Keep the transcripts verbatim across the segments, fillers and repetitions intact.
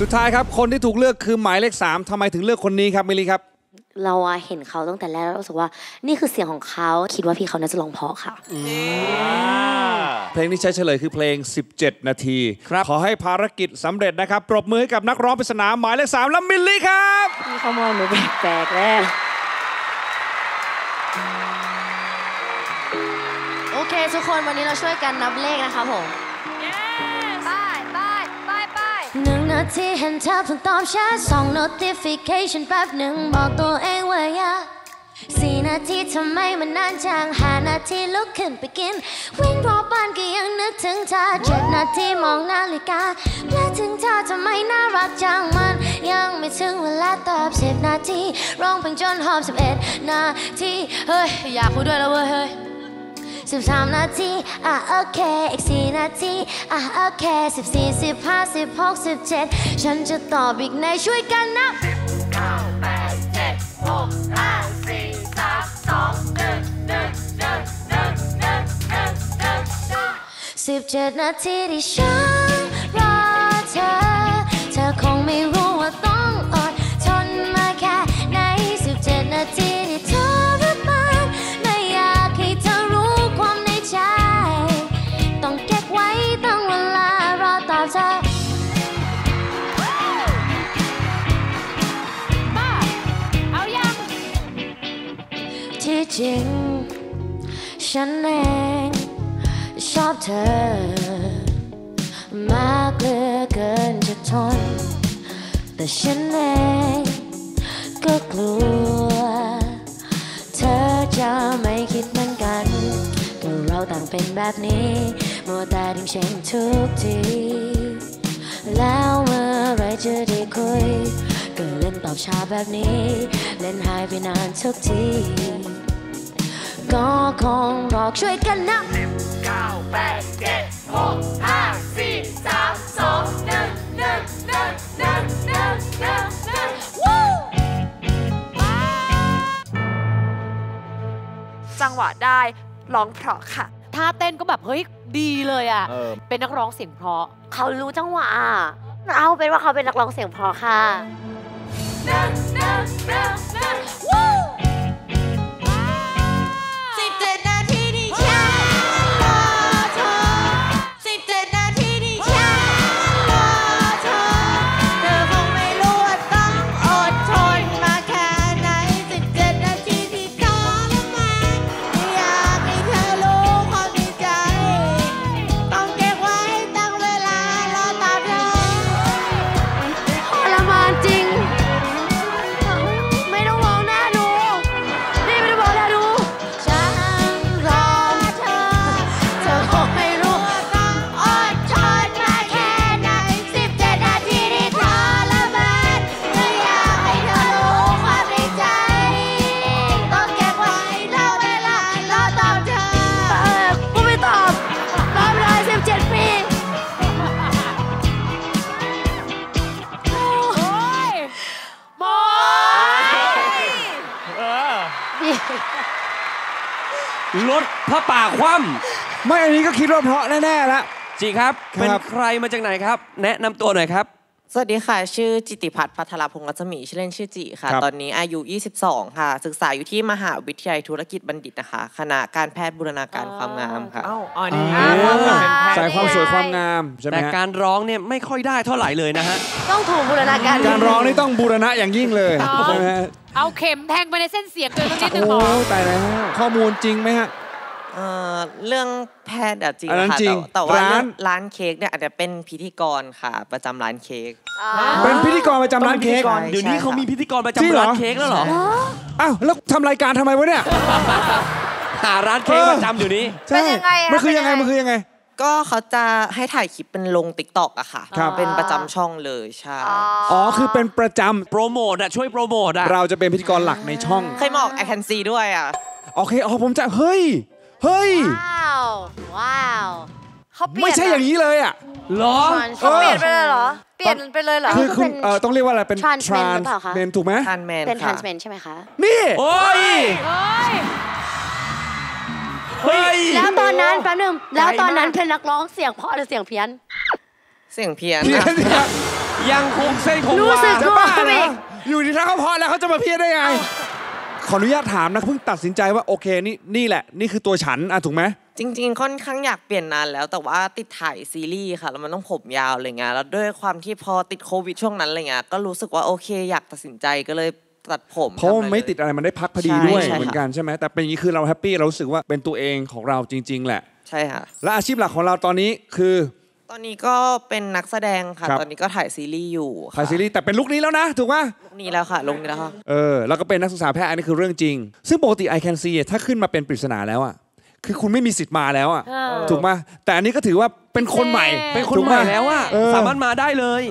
สุดท้ายครับคนที่ถูกเลือกคือหมายเลขสามทำไมถึงเลือกคนนี้ครับมิลลี่ครับเราเห็นเขาตั้งแต่แรกแล้วรู้สึกว่านี่คือเสียงของเขาคิดว่าพี่เขาน่าจะร้องเพราะค่ะเพลงที่ใช้เฉลยคือเพลงสิบเจ็ดนาทีขอให้ภารกิจสำเร็จนะครับปรบมือให้กับนักร้องปริศนาหมายเลขสามและมิลลี่ครับพี่เขามองหนูแปลกๆแล้วโอเคทุกคนวันนี้เราช่วยกันนับเลขนะคะผมหนึ่งนาทีเห็นเธอเพิ่งตอบแชทสอง notification แป๊บหนึ่งบอกตัวเองว่ายากสี่นาทีทำไมมันนานจังห้านาทีลุกขึ้นไปกินวิ่งรอบบ้านก็ยังนึกถึงเธอเจ็ดนาทีมองนาฬิกาและถึงเธอทำไมน่ารักจังมันยังไม่ถึงเวลาตอบสิบนาทีร้องเพลงจนหอบสิบเอ็ดนาทีเฮ้ยอยากพูดด้วยแล้วเว้ยเฮ้ยสิบสามนาทีอ่ะโอเคอีกสี่นาทีอ่ะโอเคสิบสี่สิบห้าสิบหกสิบเจ็ดฉันจะตอบอีกในช่วยกันนะสิบเก้าแปดเจ็ดหกห้าสี่สามสองหนึ่งหนึ่งหนึ่งหนึ่งหนึ่งหนึ่งหนึ่งหนึ่งสิบเจ็ดนาทีที่ฉันรอเธอเธอคงไม่รู้ว่าต้องอดทนมาแค่ไหนสิบเจ็ดนาทีที่เธอจริงฉันเองชอบเธอมากเหลือเกินจะทนแต่ฉันเองก็กลัวเธอจะไม่คิดเหมือนกันแต่เราต่างเป็นแบบนี้มัวแต่ดิ้งเฉ่งทุกทีแล้วเมื่อไรจะได้คุยก็เล่นตอบช้าแบบนี้เล่นหายไปนานทุกทีก็คงรอช่วยกันนะสิบเก้าแปดเจ็ดหกห้าสี่สามสองหนึ่งหนึ่งหนึ่งหนึ่งหนึ่งหนึ่งหนึ่งวู้จังหวะได้ร้องเพราะค่ะท่าเต้นก็แบบเฮ้ยดีเลยอ่ะ เออเป็นนักร้องเสียงเพราะเขารู้จังหวะเอาเป็นว่าเขาเป็นนักร้องเสียงเพราะค่ะหนึ่งหนึ่งหนึ่งหนึ่งวู้รถพระป่าคว่ำไม่อันนี้ก็คิดว่าเพราะแน่ๆแล้วจีครับเป็นใครมาจากไหนครับแนะนำตัวหน่อยครับสวัสดีค่ะชื่อจิติพัฒน์พัทรพงศ์รัศมีชื่อเล่นชื่อจิค่ะตอนนี้อายุยี่สิบสองค่ะศึกษาอยู่ที่มหาวิทยาลัยธุรกิจบัณฑิตนะคะคณะการแพทย์บูรณาการความงามค่ะอ้าวอ๋อนี่สายความสวยความงามใช่ไหมแต่การร้องเนี่ยไม่ค่อยได้เท่าไหร่เลยนะฮะต้องถูกบูรณาการการร้องนี่ต้องบูรณะอย่างยิ่งเลยเอาเข็มแทงไปในเส้นเสียงเกินนิดนึงหมอตายแล้วข้อมูลจริงไหมฮะเรื่องแพทย์จริงค่ะแต่ว่าร้านเค้กเนี่ยอาจจะเป็นพิธีกรค่ะประจำร้านเค้กเป็นพิธีกรประจำร้านเค้กเดี๋ยวนี้เขามีพิธีกรประจำร้านเค้กแล้วเหรออ้าวแล้วทำรายการทำไมวะเนี่ยหาร้านเค้กประจำเดี๋ยวนี้เป็นยังไงมันคือยังไงมันคือยังไงก็เขาจะให้ถ่ายคลิปเป็นลง ติ๊กต็อก อะค่ะเป็นประจำช่องเลยใช่อ๋อคือเป็นประจำโปรโมทอะช่วยโปรโมทอะเราจะเป็นพิธีกรหลักในช่องเคยมาออก ไอ แคน ซี ด้วยอะโอเคอ๋อผมจะเฮ้ยเฮ้ยว้าวว้าวเขาเปลี่ยนไม่ใช่อย่างนี้เลยอ่ะหรอเขาเปลี่ยนไปเลยเหรอเปลี่ยนไปเลยเหรอคือคุณต้องเรียกว่าอะไรเป็น ทรานส์เมน ถูกไหมเป็น ทรานส์เมน ใช่ไหมคะนี่โอ้ยเฮ้ยแล้วตอนนั้นแป๊บนึงแล้วตอนนั้นเป็นนักร้องเสียงเพราะหรือเสียงเพี้ยนเสียงเพี้ยน ยังคงเส้นคงวารู้สึกว่าอยู่ที่ท่าเขาพอแล้วเขาจะมาเพี้ยนได้ไงขออนุญาตถามนะเพิ่งตัดสินใจว่าโอเคนี่นี่แหละนี่คือตัวฉันอ่ะถูกไหมจริงๆค่อนข้างอยากเปลี่ยนนานแล้วแต่ว่าติดถ่ายซีรีส์ค่ะแล้วมันต้องผมยาวอะไรเงี้ยแล้วด้วยความที่พอติดโควิดช่วงนั้นอะไรเงี้ยก็รู้สึกว่าโอเคอยากตัดสินใจก็เลยตัดผมเพราะไม่ติดอะไรมันได้พักพอดีด้วยเหมือนกันใช่ไหมแต่เป็นอย่างนี้คือเราแฮปปี้เรารู้สึกว่าเป็นตัวเองของเราจริงๆแหละใช่ค่ะและอาชีพหลักของเราตอนนี้คือตอนนี้ก็เป็นนักแสดงค่ะตอนนี้ก็ถ่ายซีรีส์อยู่ถ่ายซีรีส์แต่เป็นลุคนี้แล้วนะถูกป่ะลุคนี้แล้วค่ะลุคนี้แล้วค่ะเออแล้วก็เป็นนักศึกษาแพทย์อันนี้คือเรื่องจริงซึ่งปกติ I Can See ถ้าขึ้นมาเป็นปริศนาแล้วอ่ะคือคุณไม่มีสิทธิ์มาแล้วอ่ะถูกป่ะแต่อันนี้ก็ถือว่าเป็นคนใหม่เป็นคนใหม่แล้วอ่ะสามารถมาได้เลย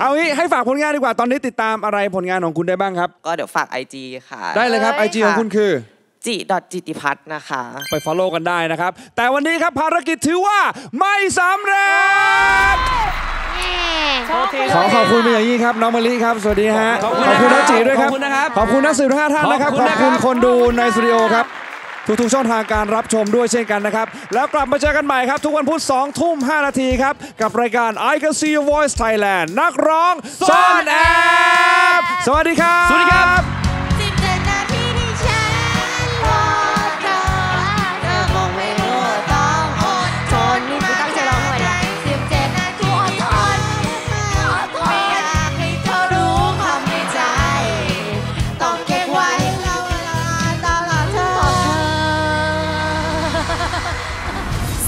เอางี้ให้ฝากผลงานดีกว่าตอนนี้ติดตามอะไรผลงานของคุณได้บ้างครับก็เดี๋ยวฝาก ไอ จี ค่ะได้เลยครับ ไอ จี ของคุณคือจิดอทจิติพัฒน์นะคะไป follow กันได้นะครับแต่วันนี้ครับภารกิจถือว่าไม่สำเร็จขอขอบคุณเป็นอย่างยิ่งครับน้องมะลิครับสวัสดีฮะขอบคุณน้าจีด้วยครับขอบคุณนะครับขอบคุณนักสืบทั้งห้าท่านนะครับขอบคุณคนดูในสตูดิโอครับทุกๆช่องทางการรับชมด้วยเช่นกันนะครับแล้วกลับมาเจอกันใหม่ครับทุกวันพุธสองทุ่มห้านาทีครับกับรายการ I Can See Your Voice Thailand นักร้องซ่อนแอบสวัสดีครับสวัสดีครับ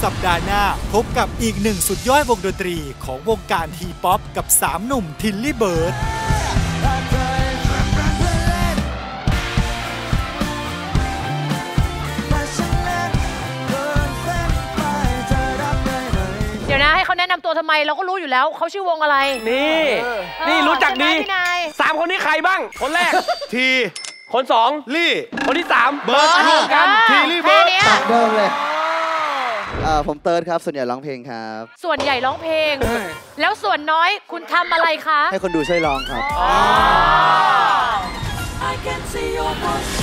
สัปดาห์หน้าพบกับอีกหนึ่งสุดยอดวงดนตรีของวงการทีป๊อปกับสามหนุ่มทิลลี่เบิร์ดเดี๋ยวนะให้เขาแนะนำตัวทำไมเราก็รู้อยู่แล้วเขาชื่อวงอะไรนี่นี่รู้จักดีสามคนนี้ใครบ้างคนแรกทีคนสองลี่คนที่สามเบิร์ดรวมกันทิลลี่เบิร์ดตัดเดิมเลยผมเติร์ดครับส่วนใหญ่ร้องเพลงครับส่วนใหญ่ร้องเพลงแล้วส่วนน้อยคุณทำอะไรคะให้คนดูช่วยร้องครับ